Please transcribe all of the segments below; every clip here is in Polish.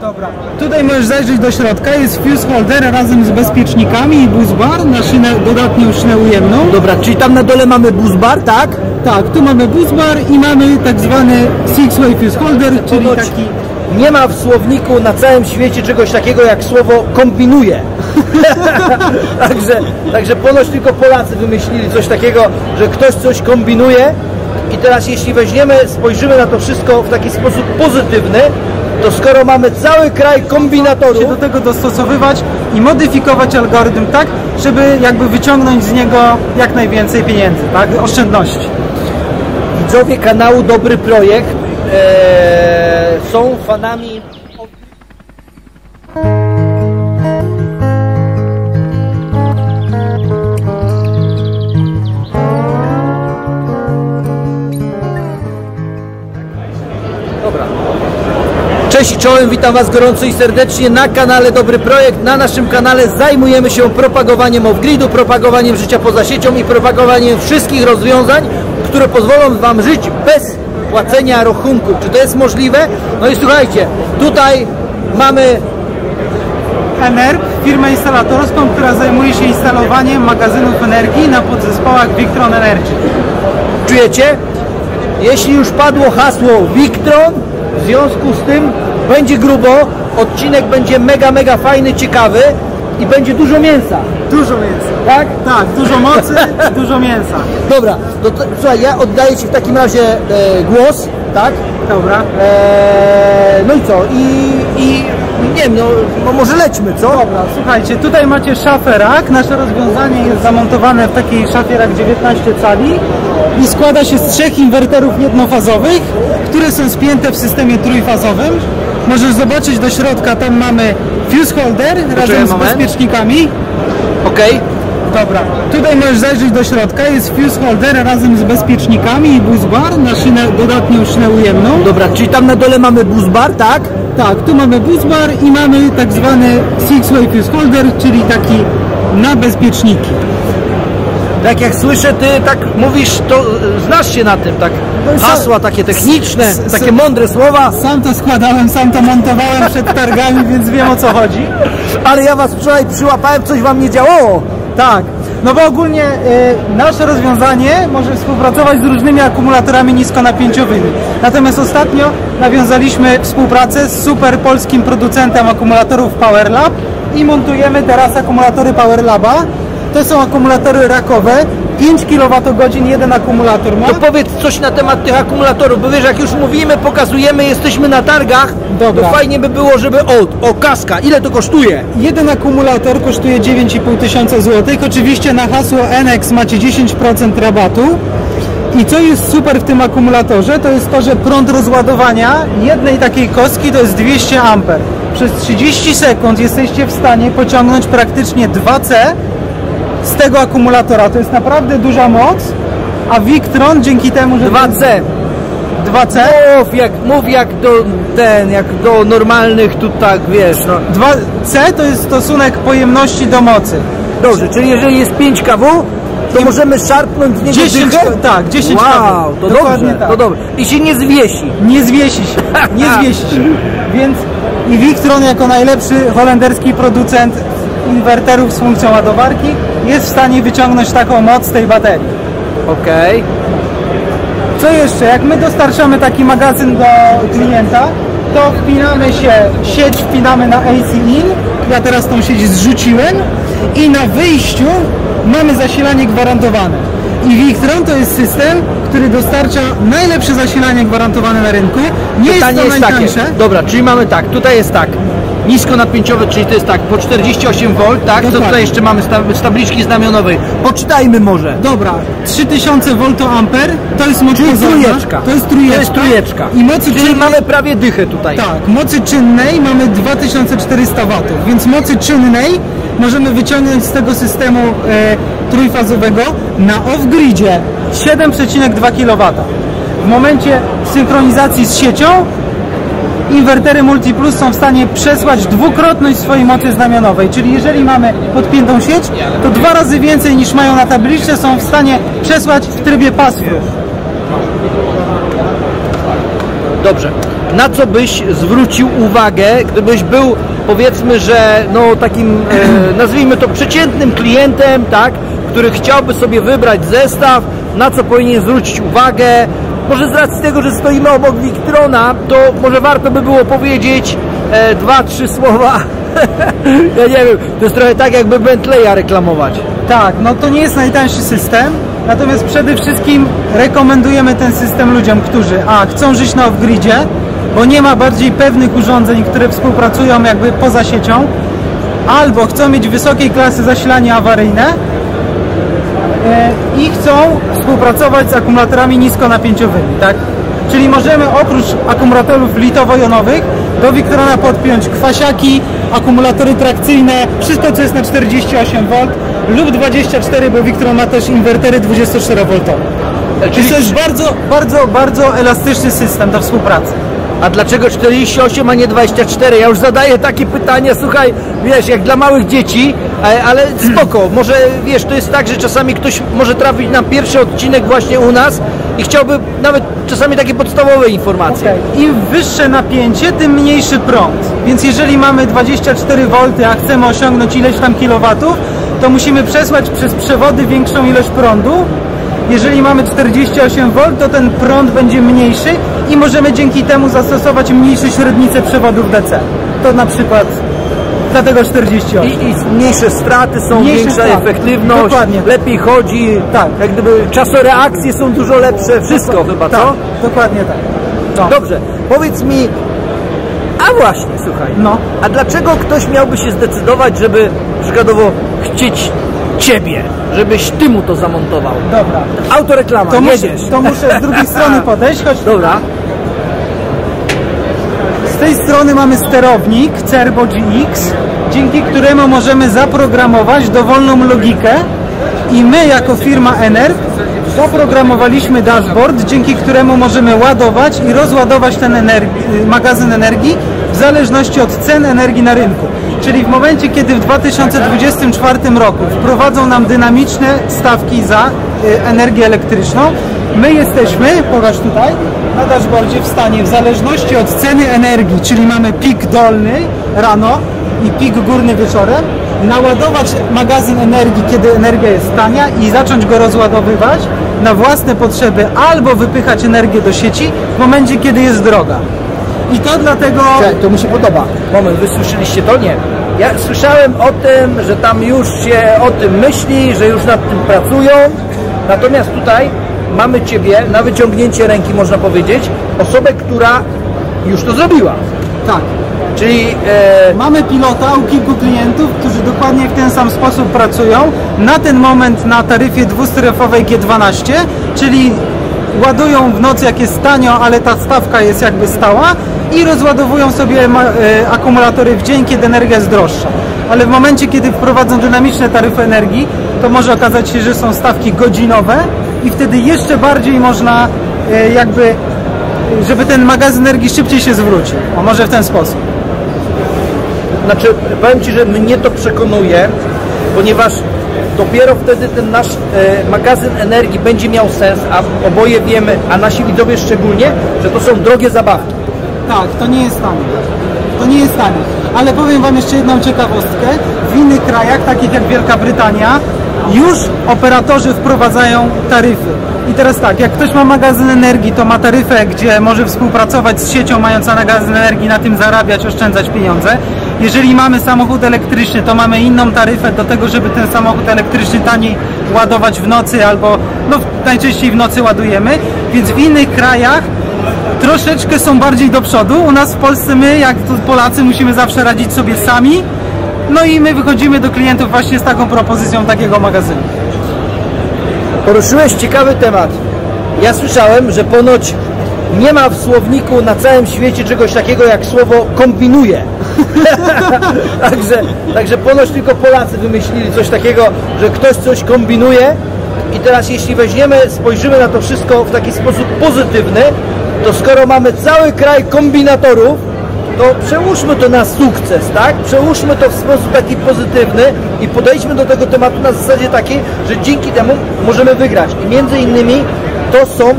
Dobra, tutaj możesz zajrzeć do środka, jest fuse holder razem z bezpiecznikami i busbar na szynę, dodatnią szynę ujemną. Dobra, czyli tam na dole mamy busbar, tak? Tak, tu mamy busbar i mamy tak zwany six-way fuse holder, czyli taki... Nie ma w słowniku na całym świecie czegoś takiego jak słowo kombinuje. Także ponoć tylko Polacy wymyślili coś takiego, że ktoś coś kombinuje. I teraz jeśli weźmiemy, spojrzymy na to wszystko w taki sposób pozytywny, to skoro mamy cały kraj kombinatorów... do tego dostosowywać i modyfikować algorytm tak, żeby jakby wyciągnąć z niego jak najwięcej pieniędzy, tak? Oszczędności. Widzowie kanału Dobry Projekt są fanami... Cześć i czołem, witam Was gorąco i serdecznie na kanale Dobry Projekt. Na naszym kanale zajmujemy się propagowaniem off-gridu, propagowaniem życia poza siecią i propagowaniem wszystkich rozwiązań, które pozwolą Wam żyć bez płacenia rachunku. Czy to jest możliwe? No i słuchajcie, tutaj mamy Energ, firmę instalatorską, która zajmuje się instalowaniem magazynów energii na podzespołach Victron Energy. Czujecie? Jeśli już padło hasło Victron, w związku z tym będzie grubo, odcinek będzie mega fajny, ciekawy i będzie dużo mięsa. Dużo mięsa. Tak? Tak, dużo mocy, dużo mięsa. Dobra, to, słuchaj, ja oddaję Ci w takim razie głos, tak? Dobra. No i co? I nie wiem, no może lećmy, co? Dobra, słuchajcie, tutaj macie szafę rack. Nasze rozwiązanie jest zamontowane w takiej szafie rack 19 cali i składa się z 3 inwerterów jednofazowych, które są spięte w systemie trójfazowym. Możesz zobaczyć do środka, tam mamy fuse holder razem z bezpiecznikami. Okej. Dobra, tutaj możesz zajrzeć do środka, jest fuse holder razem z bezpiecznikami i busbar na szynę, dodatnią szynę ujemną. Dobra, czyli tam na dole mamy busbar, tak? Tak, tu mamy busbar i mamy tak zwany six-way fuse holder, czyli taki na bezpieczniki. Tak jak słyszę, Ty tak mówisz, to znasz się na tym, tak? Hasła takie techniczne, takie mądre słowa. Sam to składałem, sam to montowałem przed targami, więc wiem, o co chodzi. Ale ja Was wczoraj przyłapałem, coś Wam nie działało. Tak, no bo ogólnie nasze rozwiązanie może współpracować z różnymi akumulatorami niskonapięciowymi. Natomiast ostatnio nawiązaliśmy współpracę z super polskim producentem akumulatorów PowerLab i montujemy teraz akumulatory PowerLaba. To są akumulatory rakowe, 5 kWh jeden akumulator ma. To powiedz coś na temat tych akumulatorów, bo wiesz, jak już mówimy, pokazujemy, jesteśmy na targach. Dobra. To fajnie by było, żeby kaska, ile to kosztuje? Jeden akumulator kosztuje 9500 zł. Oczywiście na hasło Energ macie 10% rabatu. I co jest super w tym akumulatorze, to jest to, że prąd rozładowania jednej takiej kostki to jest 200 A. Przez 30 sekund jesteście w stanie pociągnąć praktycznie 2C z tego akumulatora. To jest naprawdę duża moc, a Victron dzięki temu, że... 2C? Mów jak do normalnych tu, tak wiesz, no. 2C to jest stosunek pojemności do mocy. Dobrze, czyli jeżeli jest 5 kW, to możemy szarpnąć z niego 10, tak, 10 kW. Wow, to dobrze, tak. To dobrze. I się nie zwiesi. Nie zwiesi się, nie zwiesi się. Więc i Victron jako najlepszy holenderski producent inwerterów z funkcją ładowarki jest w stanie wyciągnąć taką moc z tej baterii. Okej. Co jeszcze? Jak my dostarczamy taki magazyn do klienta, to wpinamy się, sieć wpinamy na AC-in. Ja teraz tą sieć zrzuciłem i na wyjściu mamy zasilanie gwarantowane. I Victron to jest system, który dostarcza najlepsze zasilanie gwarantowane na rynku. Nie jest to najtańsze. Dobra, czyli mamy tak, tutaj jest tak. Niskonapięciowy, czyli to jest tak, po 48 V, tak? Co tutaj jeszcze mamy z tabliczki znamionowej? Poczytajmy może. Dobra, 3000 VA, to jest moc trójeczka. To jest trójeczka. I mocy czyli czynnej... mamy prawie dychę tutaj. Tak, mocy czynnej mamy 2400 W, więc mocy czynnej możemy wyciągnąć z tego systemu trójfazowego na off-gridzie 7,2 kW. W momencie synchronizacji z siecią inwertery MultiPlus są w stanie przesłać dwukrotność swojej mocy znamionowej, czyli jeżeli mamy podpiętą sieć, to 2 razy więcej niż mają na tabliczce są w stanie przesłać w trybie pass-through. Dobrze. na co byś zwrócił uwagę, gdybyś był, powiedzmy, że no takim, nazwijmy to, przeciętnym klientem, tak, który chciałby sobie wybrać zestaw, na co powinien zwrócić uwagę? Może z racji tego, że stoimy obok Victrona, to może warto by było powiedzieć 2-3 słowa. Ja nie wiem, to jest trochę tak, jakby Bentleya reklamować. Tak, no to nie jest najtańszy system, natomiast przede wszystkim rekomendujemy ten system ludziom, którzy chcą żyć na off-gridzie, bo nie ma bardziej pewnych urządzeń, które współpracują jakby poza siecią, albo chcą mieć wysokiej klasy zasilanie awaryjne i chcą współpracować z akumulatorami niskonapięciowymi, tak? Czyli możemy oprócz akumulatorów litowo-jonowych do Victrona podpiąć kwasiaki, akumulatory trakcyjne, wszystko co jest na 48V lub 24, bo Victron ma też inwertery 24V. Czyli to jest bardzo, bardzo, bardzo elastyczny system do współpracy. A dlaczego 48, a nie 24? Ja już zadaję takie pytania, słuchaj, wiesz, jak dla małych dzieci, ale spoko, może wiesz, to jest tak, że czasami ktoś może trafić na pierwszy odcinek właśnie u nas i chciałby nawet czasami takie podstawowe informacje. Okay. Im wyższe napięcie, tym mniejszy prąd, więc jeżeli mamy 24V, a chcemy osiągnąć ileś tam kilowatów, to musimy przesłać przez przewody większą ilość prądu. Jeżeli mamy 48V, to ten prąd będzie mniejszy i możemy dzięki temu zastosować mniejsze średnice przewodów DC. To na przykład dlatego 48. I mniejsze straty są, większa efektywność. Dokładnie. Lepiej chodzi, tak. Jak gdyby czasoreakcje są dużo lepsze, wszystko dokładnie, chyba, tak, co? Dokładnie tak. No. Dobrze, powiedz mi, a właśnie, słuchaj, no. A dlaczego ktoś miałby się zdecydować, żeby przykładowo chcieć Ciebie, żebyś Ty mu to zamontował? Dobra. Autoreklama, to jedziesz. To muszę z drugiej strony podejść, choć... Dobra. Z tej strony mamy sterownik Cerbo GX, dzięki któremu możemy zaprogramować dowolną logikę i my jako firma Energ zaprogramowaliśmy dashboard, dzięki któremu możemy ładować i rozładować ten magazyn energii w zależności od cen energii na rynku. Czyli w momencie, kiedy w 2024 roku wprowadzą nam dynamiczne stawki za energię elektryczną, my jesteśmy, pokaż tutaj, na dashboardzie w stanie, w zależności od ceny energii, czyli mamy pik dolny rano i pik górny wieczorem, naładować magazyn energii, kiedy energia jest tania i zacząć go rozładowywać na własne potrzeby albo wypychać energię do sieci w momencie, kiedy jest droga. I to dlatego... Cześć, to mi się podoba. Moment, wy słyszeliście to? Nie. Ja słyszałem o tym, że tam już się o tym myśli, że już nad tym pracują. Natomiast tutaj mamy Ciebie, na wyciągnięcie ręki można powiedzieć, osobę, która już to zrobiła. Tak. Czyli... Mamy pilota u kilku klientów, którzy dokładnie w ten sam sposób pracują. Na ten moment na taryfie dwustrefowej G12, czyli ładują w nocy jak jest tanio, ale ta stawka jest jakby stała, i rozładowują sobie akumulatory w dzień, kiedy energia jest droższa. Ale w momencie, kiedy wprowadzą dynamiczne taryfy energii, to może okazać się, że są stawki godzinowe i wtedy jeszcze bardziej można jakby, żeby ten magazyn energii szybciej się zwrócił. A może w ten sposób. Znaczy, powiem Ci, że mnie to przekonuje, ponieważ dopiero wtedy ten nasz magazyn energii będzie miał sens, a oboje wiemy, a nasi widzowie szczególnie, że to są drogie zabawki. Tak, to nie jest tanie. To nie jest tanie. Ale powiem Wam jeszcze jedną ciekawostkę. W innych krajach, takich jak Wielka Brytania, już operatorzy wprowadzają taryfy. I teraz tak, jak ktoś ma magazyn energii, to ma taryfę, gdzie może współpracować z siecią mająca magazyn energii, na tym zarabiać, oszczędzać pieniądze. Jeżeli mamy samochód elektryczny, to mamy inną taryfę do tego, żeby ten samochód elektryczny taniej ładować w nocy albo, no najczęściej w nocy ładujemy, więc w innych krajach troszeczkę są bardziej do przodu. U nas w Polsce my, jak to Polacy, musimy zawsze radzić sobie sami. No i my wychodzimy do klientów właśnie z taką propozycją takiego magazynu. Poruszyłeś ciekawy temat. Ja słyszałem, że ponoć nie ma w słowniku na całym świecie czegoś takiego jak słowo kombinuje. Także ponoć tylko Polacy wymyślili coś takiego, że ktoś coś kombinuje. I teraz jeśli weźmiemy, spojrzymy na to wszystko w taki sposób pozytywny, to skoro mamy cały kraj kombinatorów, to przełóżmy to na sukces, tak? Przełóżmy to w sposób taki pozytywny i podejdźmy do tego tematu na zasadzie takiej, że dzięki temu możemy wygrać. I między innymi to są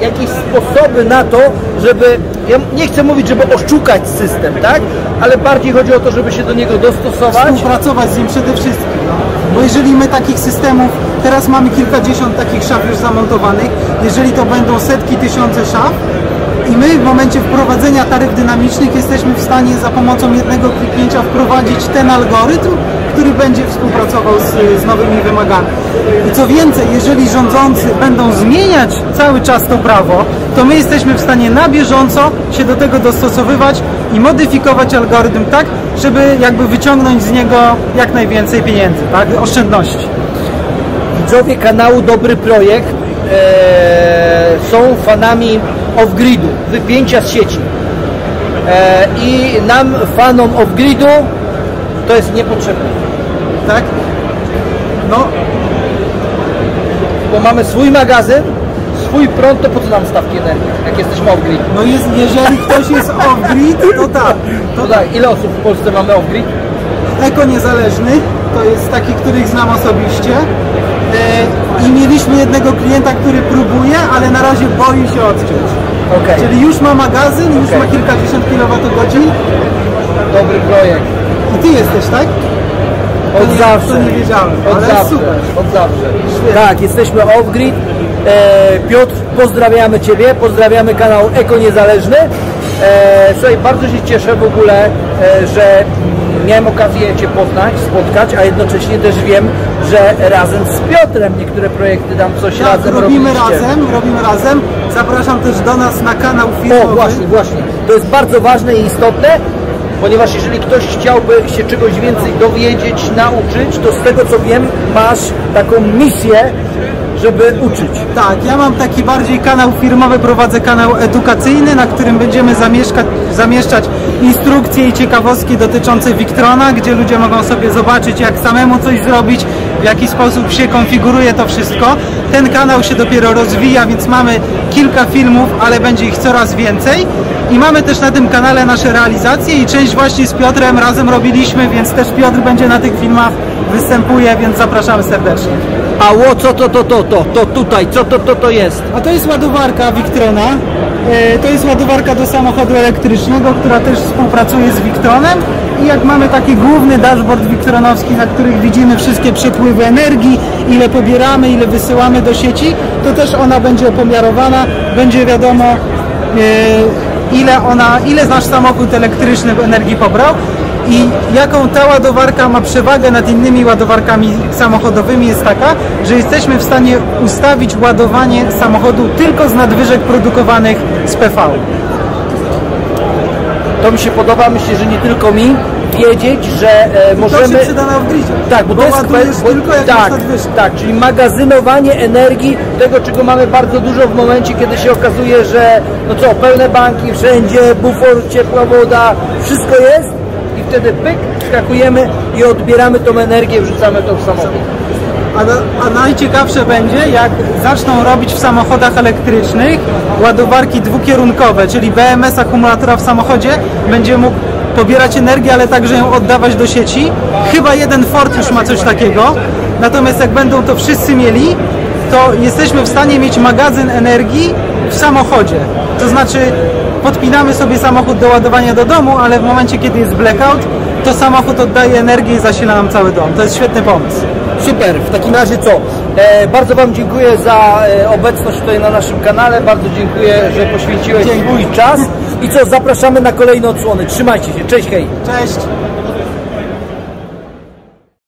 jakieś sposoby na to, żeby ja nie chcę mówić, żeby oszukać system, tak? Ale bardziej chodzi o to, żeby się do niego dostosować. Współpracować z nim przede wszystkim. Bo jeżeli my takich systemów, teraz mamy kilkadziesiąt takich szaf już zamontowanych, jeżeli to będą setki, tysiące szaf, i my w momencie wprowadzenia taryf dynamicznych jesteśmy w stanie za pomocą jednego kliknięcia wprowadzić ten algorytm, który będzie współpracował z nowymi wymagami. I co więcej, jeżeli rządzący będą zmieniać cały czas to prawo, to my jesteśmy w stanie na bieżąco się do tego dostosowywać i modyfikować algorytm tak, żeby jakby wyciągnąć z niego jak najwięcej pieniędzy, tak? Oszczędności. Widzowie kanału Dobry Projekt są fanami off-gridu, wypięcia z sieci. I nam, fanom off-gridu, to jest niepotrzebne. Tak? No. Bo mamy swój magazyn, swój prąd, to po co nam stawki energii, jak jesteśmy off-grid? No jest, jeżeli ktoś jest off-grid, to tak. To tak. Ile osób w Polsce mamy off-grid? Eko Niezależny, to jest taki, których znam osobiście. I mieliśmy jednego klienta, który próbuje, ale na razie boi się odciąć. Okay. Czyli już ma magazyn, już ma kilkadziesiąt kilowatogodzin. Dobry projekt. I ty jesteś, tak? Od nie, zawsze. To nie wiedziałem, od ale zawsze, super. Od zawsze. Tak, jesteśmy off-grid. Piotr, pozdrawiamy Ciebie, pozdrawiamy kanał Eko Niezależny. Słuchaj, bardzo się cieszę w ogóle, że miałem okazję Cię poznać, spotkać, a jednocześnie też wiem, że razem z Piotrem niektóre projekty tam coś tak, razem robimy razem. Zapraszam też do nas na kanał firmowy. O, właśnie, właśnie. To jest bardzo ważne i istotne, ponieważ jeżeli ktoś chciałby się czegoś więcej dowiedzieć, nauczyć, to z tego co wiem, masz taką misję, żeby uczyć. Tak, ja mam taki bardziej kanał firmowy, prowadzę kanał edukacyjny, na którym będziemy zamieszczać instrukcje i ciekawostki dotyczące Victrona, gdzie ludzie mogą sobie zobaczyć, jak samemu coś zrobić, w jaki sposób się konfiguruje to wszystko. Ten kanał się dopiero rozwija, więc mamy kilka filmów, ale będzie ich coraz więcej. I mamy też na tym kanale nasze realizacje i część właśnie z Piotrem razem robiliśmy, więc też Piotr będzie na tych filmach, występuje, więc zapraszamy serdecznie. A ło, co to tutaj, co to jest? A to jest ładowarka Victrona, to jest ładowarka do samochodu elektrycznego, która też współpracuje z Victronem. I jak mamy taki główny dashboard Victronowski, na których widzimy wszystkie przepływy energii, ile pobieramy, ile wysyłamy do sieci, to też ona będzie pomiarowana, będzie wiadomo ile nasz samochód elektryczny energii pobrał. I jaką ta ładowarka ma przewagę nad innymi ładowarkami samochodowymi jest taka, że jesteśmy w stanie ustawić ładowanie samochodu tylko z nadwyżek produkowanych z PV. To mi się podoba, myślę, że nie tylko mi, wiedzieć, że możemy... To się przyda na off-gridzie. Tak, bo to jest tylko jak tak, czyli magazynowanie energii, tego czego mamy bardzo dużo w momencie, kiedy się okazuje, że no co, pełne banki wszędzie, bufor, ciepła woda, wszystko jest. Wtedy pyk, skakujemy i odbieramy tą energię, wrzucamy to w samochód. A najciekawsze będzie, jak zaczną robić w samochodach elektrycznych ładowarki dwukierunkowe, czyli BMS akumulatora w samochodzie będzie mógł pobierać energię, ale także ją oddawać do sieci. Chyba jeden Ford już ma coś takiego, natomiast jak będą to wszyscy mieli, to jesteśmy w stanie mieć magazyn energii w samochodzie. To znaczy podpinamy sobie samochód do ładowania do domu, ale w momencie, kiedy jest blackout, to samochód oddaje energię i zasila nam cały dom. To jest świetny pomysł. Super, w takim razie co? Bardzo Wam dziękuję za obecność tutaj na naszym kanale. Bardzo dziękuję, że poświęciłeś swój czas. I co? Zapraszamy na kolejne odsłony. Trzymajcie się. Cześć, hej. Cześć.